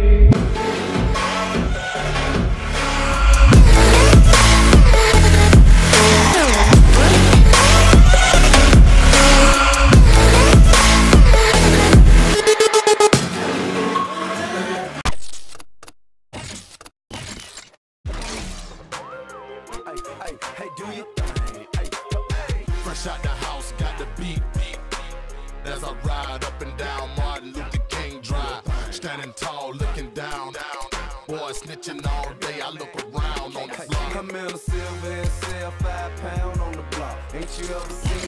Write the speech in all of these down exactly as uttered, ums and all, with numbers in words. Hey, hey, do you think? Hey, hey. Fresh out the house, got the beat, beat, beat. As I ride up and down Martin Luther King Drive, standing tall, looking down. Boy, snitching all day, I look around on the block. Come in a silver and sell five pound on the block. Ain't you ever seen?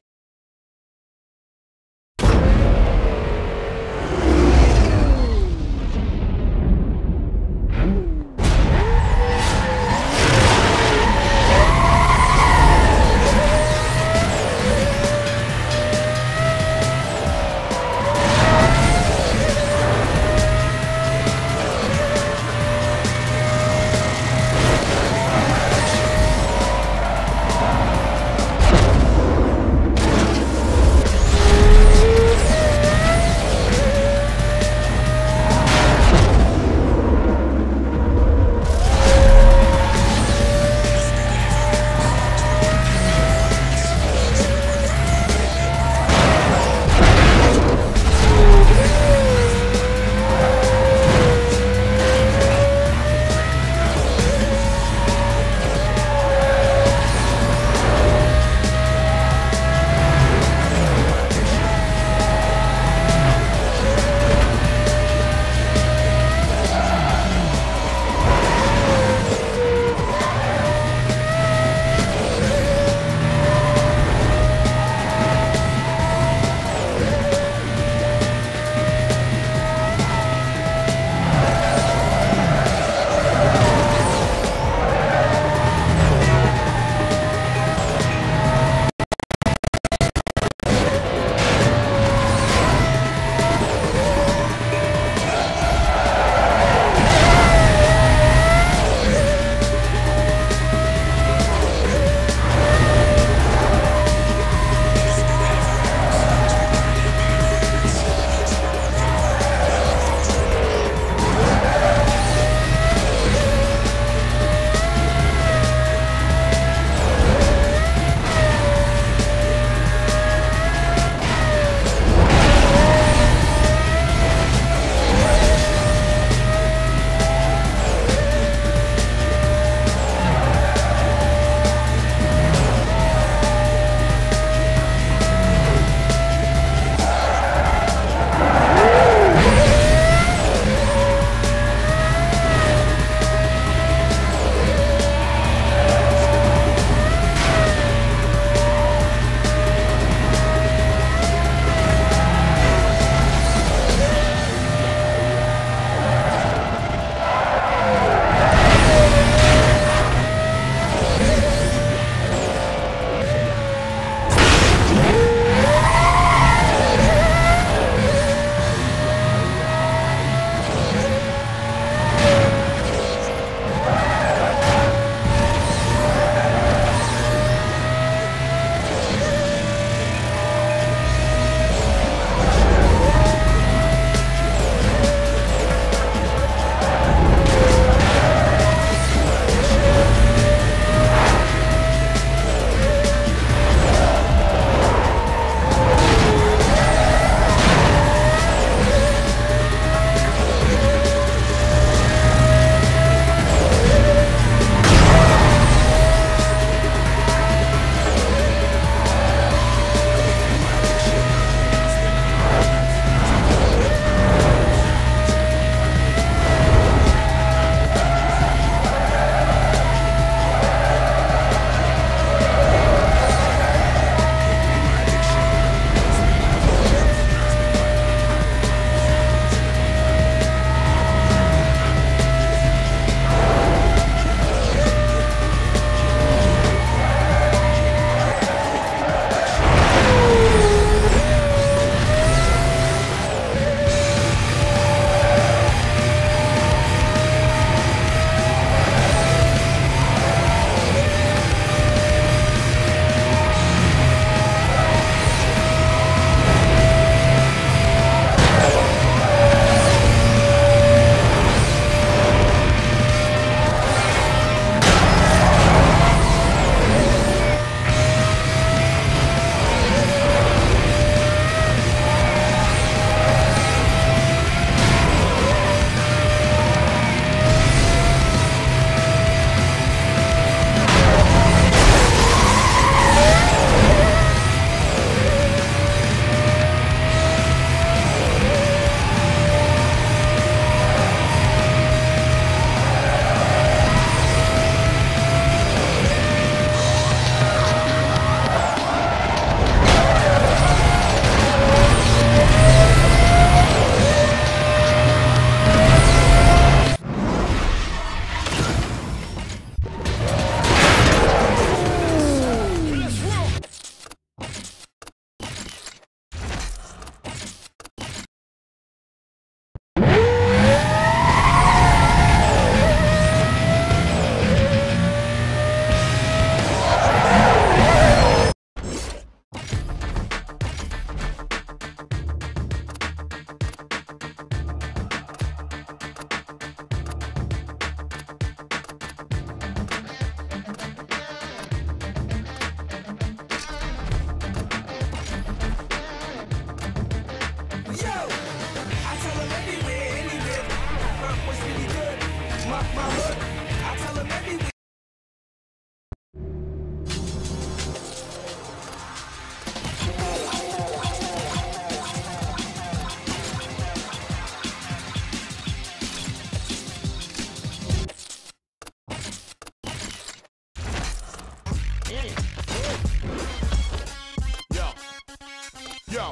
Yo,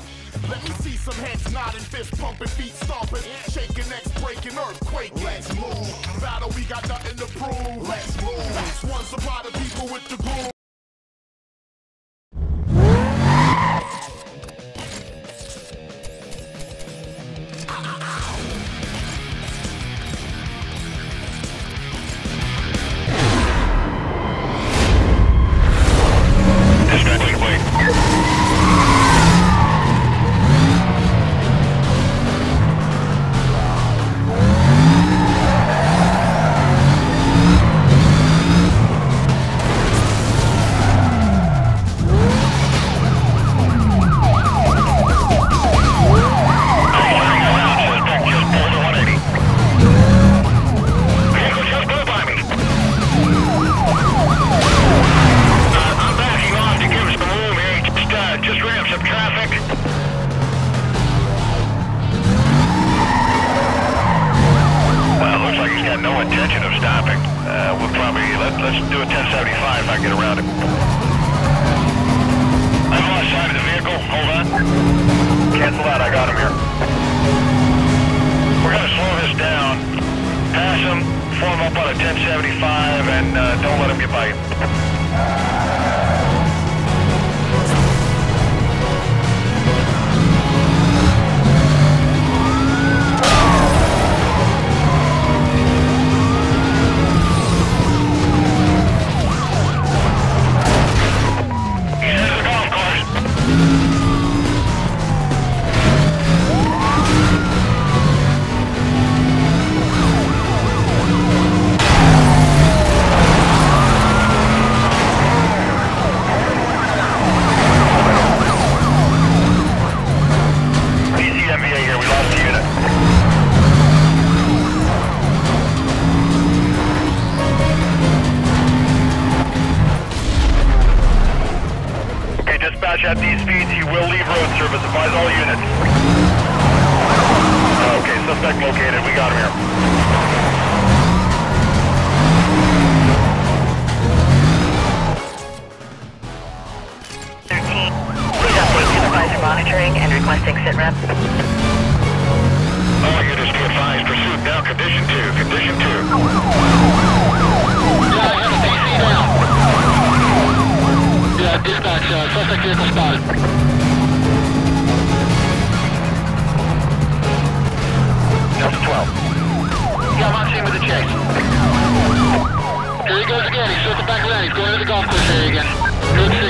let me see some heads nodding, fists pumping, feet stomping, shaking, necks breaking, earthquake. Let's move. Battle, we got nothing to prove. Let's move. That's one supply to people with the groove. At these speeds, you will leave road service. Advise all units. Okay, suspect located. We got him here. thirteen, Southwest Supervisor monitoring and requesting sit-rep. All units be advised. Pursuit now. Condition two. Condition two. Yeah, I got a D C now. Uh, dispatch, uh, suspect vehicle spotted. Delta twelve. Yeah, I'm on scene with the chase. Here he goes again, he's at the back lane, he's going to the golf course area again. Good